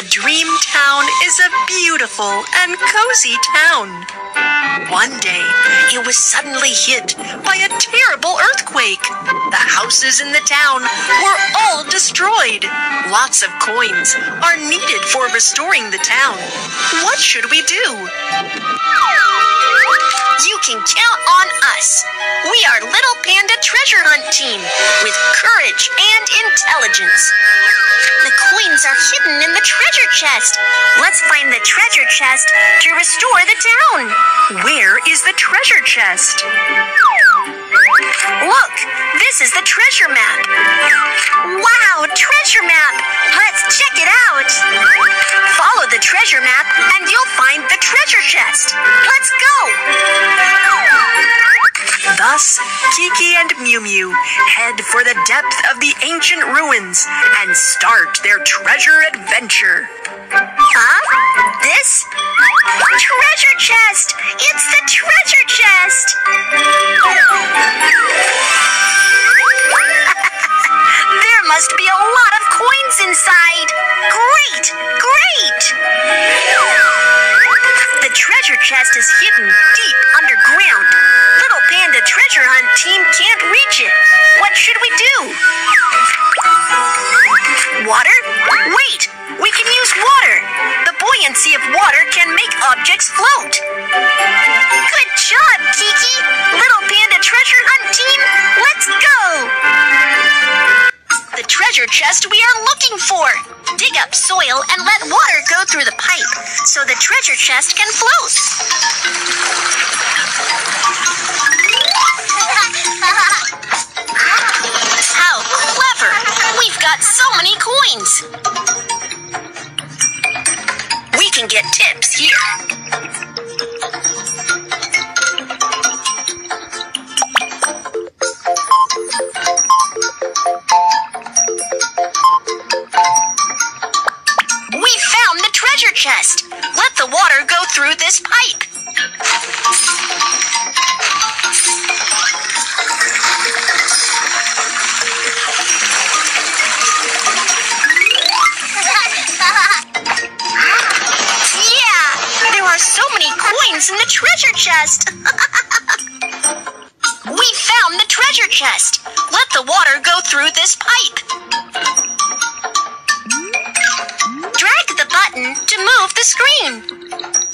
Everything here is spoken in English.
The dream town is a beautiful and cozy town. One day, it was suddenly hit by a terrible earthquake. The houses in the town were all destroyed. Lots of coins are needed for restoring the town. What should we do? You can count on us. We are Little Panda Treasure Hunt Team with courage and intelligence. The coins are hidden in the treasure chest. Let's find the treasure chest to restore the town. Where is the treasure chest? Look, this is the treasure map. Wow, treasure map. Let's check it out. Follow the treasure map and you'll find the treasure chest. Let's go. Thus, Kiki and Mew Mew head for the depth of the ancient ruins and start their treasure adventure. Huh? This? Treasure chest! It's the treasure chest! There must be a lot of coins inside! Great! Great! The treasure chest is hidden deep underground. Little Panda Treasure Hunt Team can't reach it. What should we do? Water? Wait! We can use water! The buoyancy of water can make objects float! Good job, Kiki! Little Panda Treasure Hunt Team, let's go! The treasure chest we are looking for! Dig up soil and let water go through the pipe, so the treasure chest can float! How clever! We've got so many coins! Can get tips here. We found the treasure chest. Let the water go through this pipe. In the treasure chest. We found the treasure chest. Let the water go through this pipe. Drag the button to move the screen.